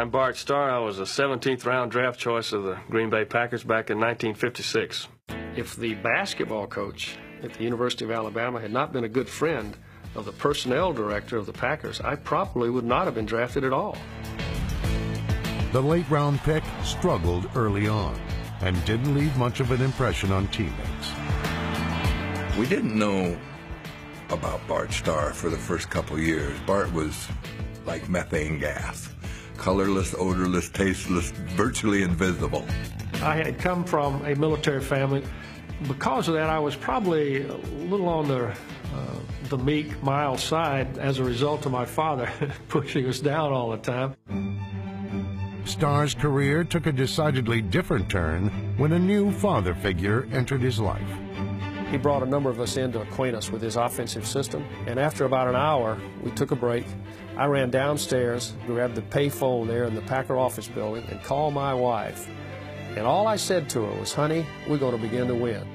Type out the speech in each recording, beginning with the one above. I'm Bart Starr. I was a 17th round draft choice of the Green Bay Packers back in 1956. If the basketball coach at the University of Alabama had not been a good friend of the personnel director of the Packers, I probably would not have been drafted at all. The late round pick struggled early on and didn't leave much of an impression on teammates. We didn't know about Bart Starr for the first couple years. Bart was like methane gas, colorless, odorless, tasteless, virtually invisible. I had come from a military family. Because of that, I was probably a little on the meek, mild side as a result of my father pushing us down all the time. Starr's career took a decidedly different turn when a new father figure entered his life. He brought a number of us in to acquaint us with his offensive system, and after about an hour, we took a break. I ran downstairs, grabbed the pay phone there in the Packer office building, and called my wife. And all I said to her was, honey, we're going to begin to win.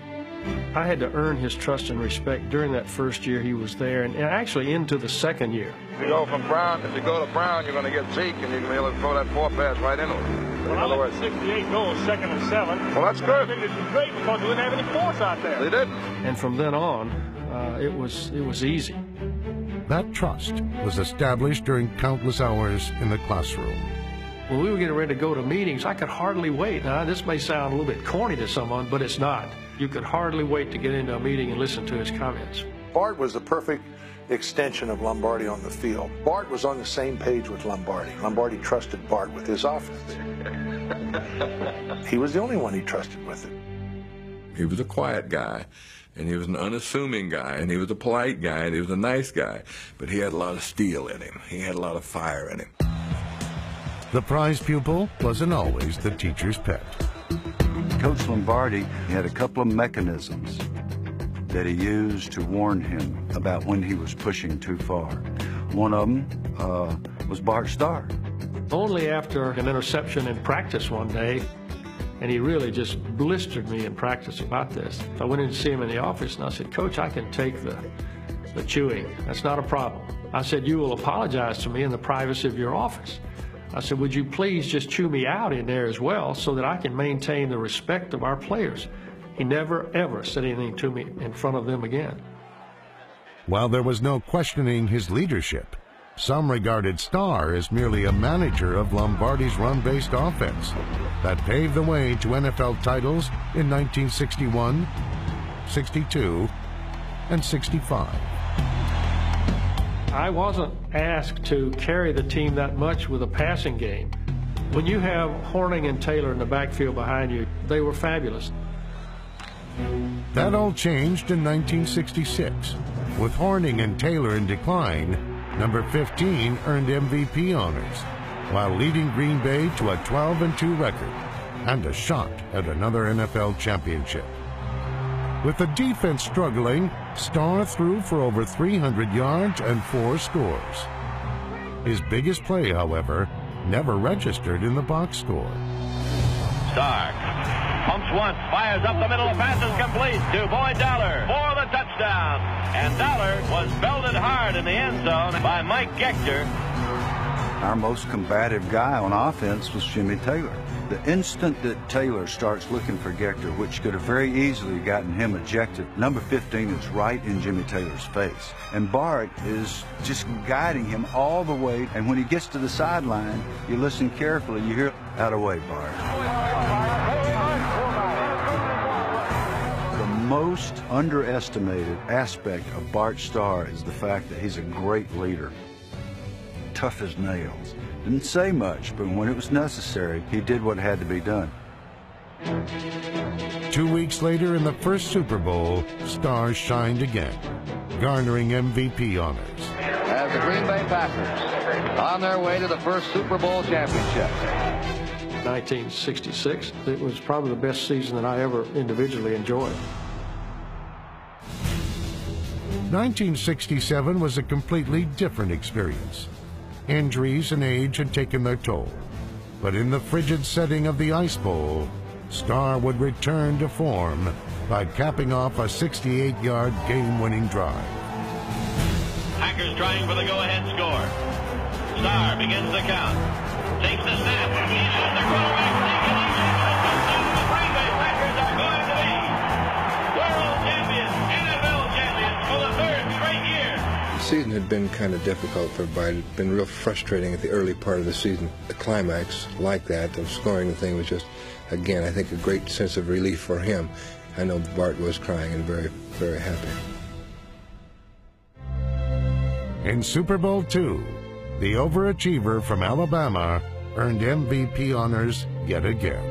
I had to earn his trust and respect during that first year he was there, and actually into the second year. If you go to Brown, you're going to get Zeke, and you're going to be able to throw that four pass right into him. Well, I had 68 goals, second and 7. Well, that's good. I think it's great because we didn't have any force out there. They didn't. And from then on, it was easy. That trust was established during countless hours in the classroom. When we were getting ready to go to meetings, I could hardly wait. Now, this may sound a little bit corny to someone, but it's not. You could hardly wait to get into a meeting and listen to his comments. Bart was the perfect extension of Lombardi on the field. Bart was on the same page with Lombardi. Lombardi trusted Bart with his offense. He was the only one he trusted with it. He was a quiet guy, and he was an unassuming guy, and he was a polite guy, and he was a nice guy. But he had a lot of steel in him. He had a lot of fire in him. The prize pupil wasn't always the teacher's pet. Coach Lombardi had a couple of mechanisms that he used to warn him about when he was pushing too far. One of them was Bart Starr. Only after an interception in practice one day, and he really just blistered me in practice about this, I went in to see him in the office, and I said, Coach, I can take the chewing. That's not a problem. I said, you will apologize to me in the privacy of your office. I said, would you please just chew me out in there as well so that I can maintain the respect of our players? He never, ever said anything to me in front of them again. While there was no questioning his leadership, some regarded Starr as merely a manager of Lombardi's run-based offense that paved the way to NFL titles in 1961, 62, and 65. I wasn't asked to carry the team that much with a passing game. When you have Hornung and Taylor in the backfield behind you, they were fabulous. That all changed in 1966. With Hornung and Taylor in decline, number 15 earned MVP honors, while leading Green Bay to a 12-2 record and a shot at another NFL championship. With the defense struggling, Starr threw for over 300 yards and 4 scores. His biggest play, however, never registered in the box score. Starr pumps once, fires up the middle, the pass is complete to Boyd Dollar for the touchdown. And Dollar was belted hard in the end zone by Mike Gaechter. Our most combative guy on offense was Jimmy Taylor. The instant that Taylor starts looking for Gaechter, which could have very easily gotten him ejected, number 15 is right in Jimmy Taylor's face. And Bart is just guiding him all the way. And when he gets to the sideline, you listen carefully. You hear, out of the way, Bart. The most underestimated aspect of Bart Starr is the fact that he's a great leader. Tough as nails. Didn't say much, but when it was necessary, he did what had to be done. 2 weeks later, in the first Super Bowl, Starr shined again, garnering MVP honors. As the Green Bay Packers on their way to the first Super Bowl championship. 1966, it was probably the best season that I ever individually enjoyed. 1967 was a completely different experience. Injuries and age had taken their toll, but in the frigid setting of the Ice Bowl, Starr would return to form by capping off a 68-yard game-winning drive. Packers trying for the go-ahead score. Starr begins the count, takes the had been kind of difficult for Bart. It had been real frustrating at the early part of the season. The climax like that of scoring the thing was just, again, I think a great sense of relief for him. I know Bart was crying and very, very happy. In Super Bowl II, the overachiever from Alabama earned MVP honors yet again.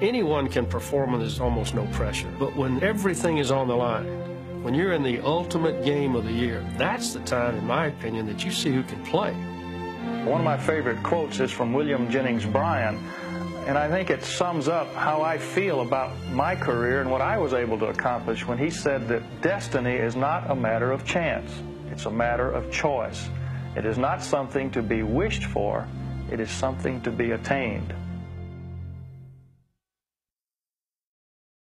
Anyone can perform when there's almost no pressure, but when everything is on the line, when you're in the ultimate game of the year, that's the time, in my opinion, that you see who can play. One of my favorite quotes is from William Jennings Bryan, and I think it sums up how I feel about my career and what I was able to accomplish when he said that destiny is not a matter of chance. It's a matter of choice. It is not something to be wished for. It is something to be attained.